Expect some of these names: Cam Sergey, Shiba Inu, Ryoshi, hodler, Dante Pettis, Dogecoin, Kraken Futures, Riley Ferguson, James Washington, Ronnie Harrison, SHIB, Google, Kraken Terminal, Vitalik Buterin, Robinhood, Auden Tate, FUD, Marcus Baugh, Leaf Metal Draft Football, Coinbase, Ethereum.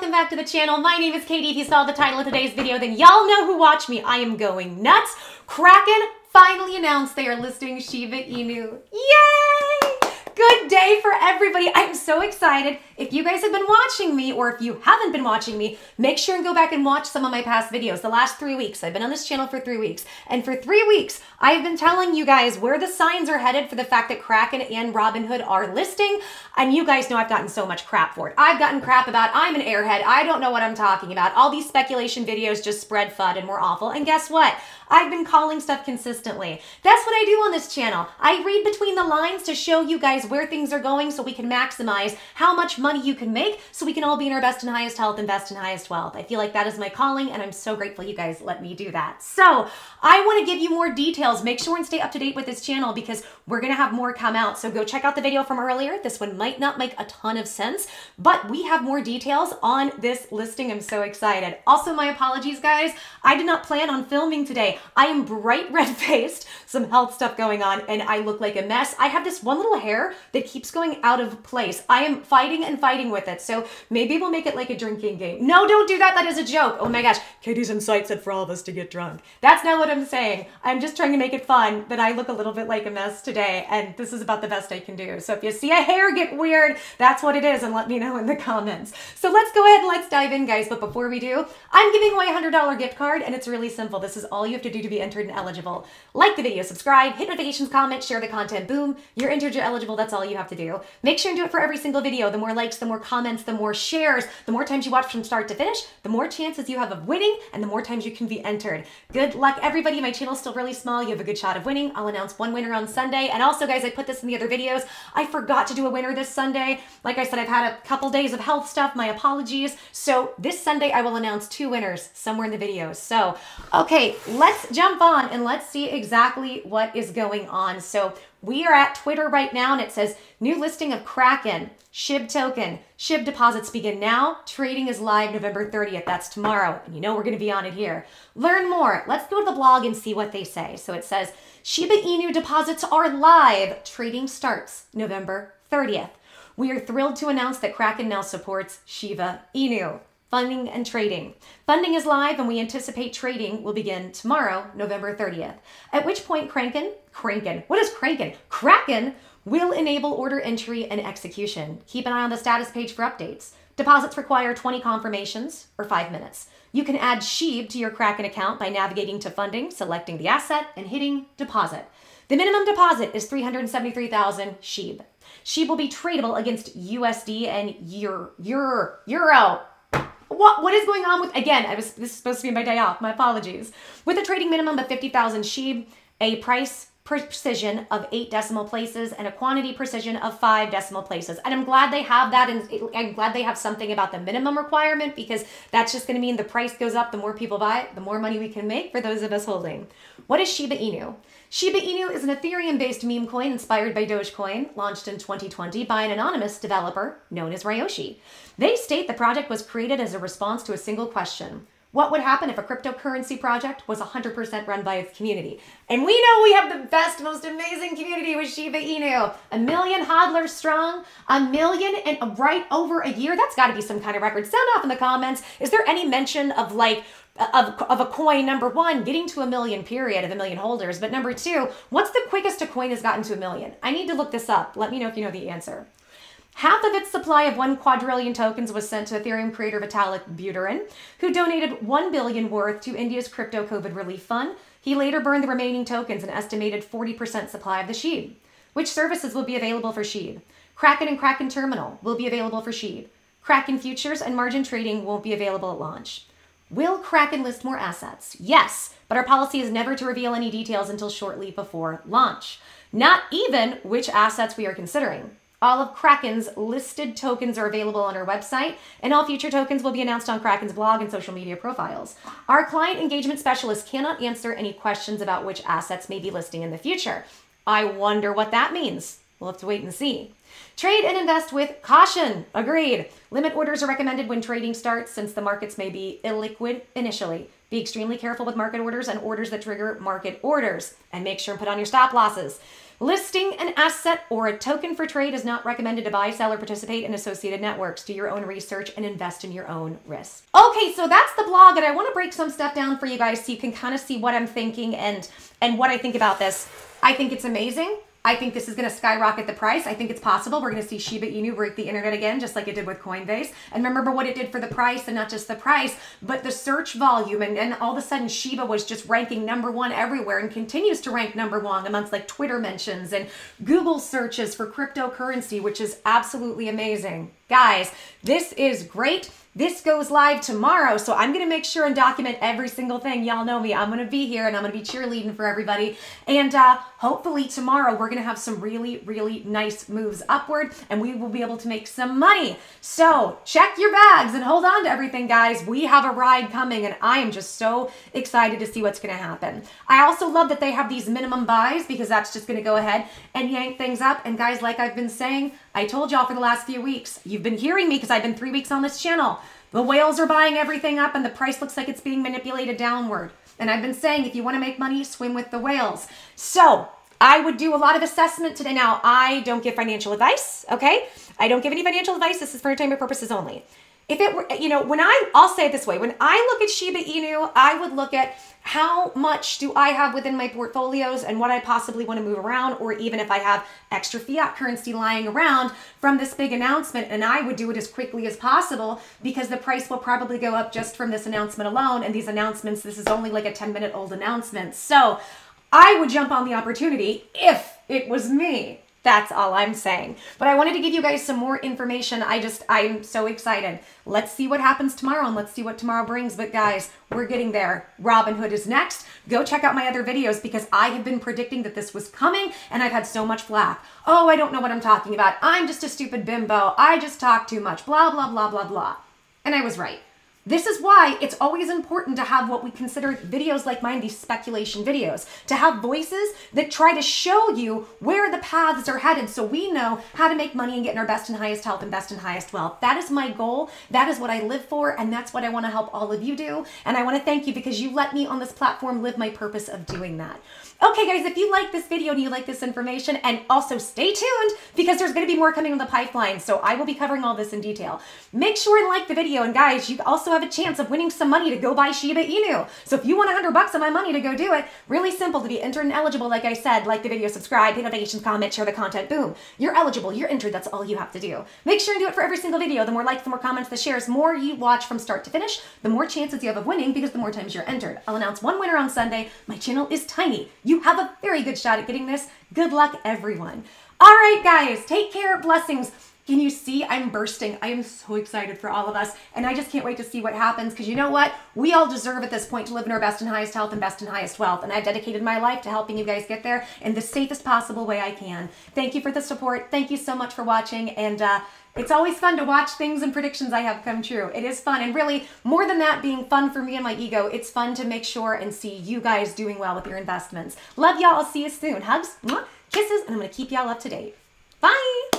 welcome back to the channel. My name is Katie. If you saw the title of today's video, then y'all know who watched me. I am going nuts. Kraken finally announced they are listing Shiba Inu. Yay! Good day for everybody. I'm so excited. If you guys have been watching me, or if you haven't been watching me, make sure and go back and watch some of my past videos. The last 3 weeks, I've been on this channel for 3 weeks. And for 3 weeks, I've been telling you guys where the signs are headed for the fact that Kraken and Robinhood are listing. And you guys know I've gotten so much crap for it. I've gotten crap about, I'm an airhead, I don't know what I'm talking about. All these speculation videos just spread FUD and were awful. And guess what? I've been calling stuff consistently. That's what I do on this channel. I read between the lines to show you guys where things are going so we can maximize how much money you can make so we can all be in our best and highest health and best and highest wealth. I feel like that is my calling, and I'm so grateful you guys let me do that. So I want to give you more details. Make sure and stay up to date with this channel because we're going to have more come out. So go check out the video from earlier. This one might not make a ton of sense, but we have more details on this listing. I'm so excited. Also, my apologies, guys. I did not plan on filming today. I am bright red-faced, some health stuff going on, and I look like a mess. I have this one little hair that keeps going out of place. I am fighting with it. So maybe we'll make it like a drinking game. No, don't do that. That is a joke. Oh my gosh. Katie's insight said for all of us to get drunk. That's not what I'm saying. I'm just trying to make it fun that I look a little bit like a mess today. And this is about the best I can do. So if you see a hair get weird, that's what it is. And let me know in the comments. So let's go ahead and let's dive in, guys. But before we do, I'm giving away a $100 gift card, and it's really simple. This is all you have to do to be entered and eligible. Like the video, subscribe, hit notifications, comment, share the content. Boom. You're entered, you're eligible. That's all you have to do. Make sure and do it for every single video. The more likes, the more comments, the more shares, the more times you watch from start to finish, the more chances you have of winning, and the more times you can be entered. Good luck, everybody. My channel's still really small. You have a good shot of winning. I'll announce one winner on Sunday. And also, guys, I put this in the other videos. I forgot to do a winner this Sunday. Like I said, I've had a couple days of health stuff. My apologies. So this Sunday, I will announce two winners somewhere in the videos. So, okay, let's jump on and let's see exactly what is going on. So we are at Twitter right now, and it says, new listing of Kraken, SHIB token, SHIB deposits begin now. Trading is live November 30th. That's tomorrow, and you know we're going to be on it here. Learn more. Let's go to the blog and see what they say. So it says, Shiba Inu deposits are live. Trading starts November 30th. We are thrilled to announce that Kraken now supports Shiba Inu. Funding and trading. Funding is live, and we anticipate trading will begin tomorrow, November 30th, at which point Kraken will enable order entry and execution. Keep an eye on the status page for updates. Deposits require 20 confirmations or 5 minutes. You can add SHIB to your Kraken account by navigating to funding, selecting the asset, and hitting deposit. The minimum deposit is 373,000 SHIB. SHIB will be tradable against USD and Euro. What is going on with, again, this is supposed to be my day off, my apologies. With a trading minimum of 50,000 SHIB, a price precision of 8 decimal places, and a quantity precision of 5 decimal places. And I'm glad they have that, and I'm glad they have something about the minimum requirement, because that's just gonna mean the price goes up, the more people buy it, the more money we can make for those of us holding. What is Shiba Inu? Shiba Inu is an Ethereum-based meme coin inspired by Dogecoin, launched in 2020 by an anonymous developer known as Ryoshi. They state the project was created as a response to a single question. What would happen if a cryptocurrency project was 100% run by its community? And we know we have the best, most amazing community with Shiba Inu. 1 million hodlers strong, 1 million and right over a year. That's got to be some kind of record. Sound off in the comments. Is there any mention of a coin, number one, getting to 1 million, period, of 1 million holders? But number two, what's the quickest a coin has gotten to 1 million? I need to look this up. Let me know if you know the answer. Half of its supply of 1 quadrillion tokens was sent to Ethereum creator Vitalik Buterin, who donated 1 billion worth to India's crypto COVID relief fund. He later burned the remaining tokens, an estimated 40% supply of the SHIB. Which services will be available for SHIB? Kraken and Kraken Terminal will be available for SHIB. Kraken Futures and margin trading won't be available at launch. Will Kraken list more assets? Yes, but our policy is never to reveal any details until shortly before launch. Not even which assets we are considering. All of Kraken's listed tokens are available on our website, and all future tokens will be announced on Kraken's blog and social media profiles. Our client engagement specialist cannot answer any questions about which assets may be listing in the future. I wonder what that means. We'll have to wait and see. Trade and invest with caution. Agreed. Limit orders are recommended when trading starts, since the markets may be illiquid initially. Be extremely careful with market orders and orders that trigger market orders, and make sure and put on your stop losses. Listing an asset or a token for trade is not recommended to buy, sell, or participate in associated networks. Do your own research and invest in your own risk. Okay, so that's the blog, and I want to break some stuff down for you guys so you can kind of see what I'm thinking and what I think about this. I think it's amazing. I think this is going to skyrocket the price. I think it's possible. We're going to see Shiba Inu break the internet again, just like it did with Coinbase. And remember what it did for the price, and not just the price, but the search volume. And all of a sudden, Shiba was just ranking #1 everywhere and continues to rank #1 amongst like Twitter mentions and Google searches for cryptocurrency, which is absolutely amazing. Guys, this is great. This goes live tomorrow, so I'm going to make sure and document every single thing. Y'all know me. I'm going to be here, and I'm going to be cheerleading for everybody. And hopefully tomorrow we're going to have some really, really nice moves upward, and we will be able to make some money. So check your bags and hold on to everything, guys. We have a ride coming, and I am just so excited to see what's going to happen. I also love that they have these minimum buys, because that's just going to go ahead and yank things up. And guys, like I've been saying, I told y'all for the last few weeks, you've been hearing me because I've been 3 weeks on this channel. The whales are buying everything up, and the price looks like it's being manipulated downward. And I've been saying, if you want to make money, swim with the whales. So I would do a lot of assessment today. Now, I don't give financial advice, okay? I don't give any financial advice. This is for entertainment purposes only. If it were, you know, I'll say it this way, when I look at Shiba Inu, I would look at how much do I have within my portfolios and what I possibly want to move around, or even if I have extra fiat currency lying around from this big announcement, and I would do it as quickly as possible, because the price will probably go up just from this announcement alone. And these announcements, this is only like a 10-minute old announcement. So I would jump on the opportunity if it was me. That's all I'm saying. But I wanted to give you guys some more information. I'm so excited. Let's see what happens tomorrow, and let's see what tomorrow brings. But guys, we're getting there. Robinhood is next. Go check out my other videos, because I have been predicting that this was coming, and I've had so much flack. Oh, I don't know what I'm talking about. I'm just a stupid bimbo. I just talk too much. Blah, blah, blah, blah, blah. And I was right. This is why it's always important to have what we consider videos like mine, these speculation videos, to have voices that try to show you where the paths are headed, so we know how to make money and get in our best and highest health and best and highest wealth. That is my goal. That is what I live for, and that's what I want to help all of you do. And I want to thank you, because you let me on this platform live my purpose of doing that. Okay, guys, if you like this video and you like this information, and also stay tuned, because there's going to be more coming on the pipeline, so I will be covering all this in detail. Make sure and like the video, and guys, you also have a chance of winning some money to go buy Shiba Inu. So if you want $100 of my money to go do it, really simple to be entered and eligible. Like I said, like the video, subscribe, hit notifications, comment, share the content, boom. You're eligible, you're entered, that's all you have to do. Make sure and do it for every single video. The more likes, the more comments, the shares, more you watch from start to finish, the more chances you have of winning, because the more times you're entered. I'll announce one winner on Sunday. My channel is tiny. You have a very good shot at getting this. Good luck, everyone. All right, guys, take care. Blessings. Can you see I'm bursting? I am so excited for all of us, and I just can't wait to see what happens, because you know what? We all deserve at this point to live in our best and highest health and best and highest wealth, and I've dedicated my life to helping you guys get there in the safest possible way I can. Thank you for the support. Thank you so much for watching, and it's always fun to watch things and predictions I have come true. It is fun, and really, more than that being fun for me and my ego, it's fun to make sure and see you guys doing well with your investments. Love y'all. I'll see you soon. Hugs, mwah, kisses, and I'm going to keep y'all up to date. Bye!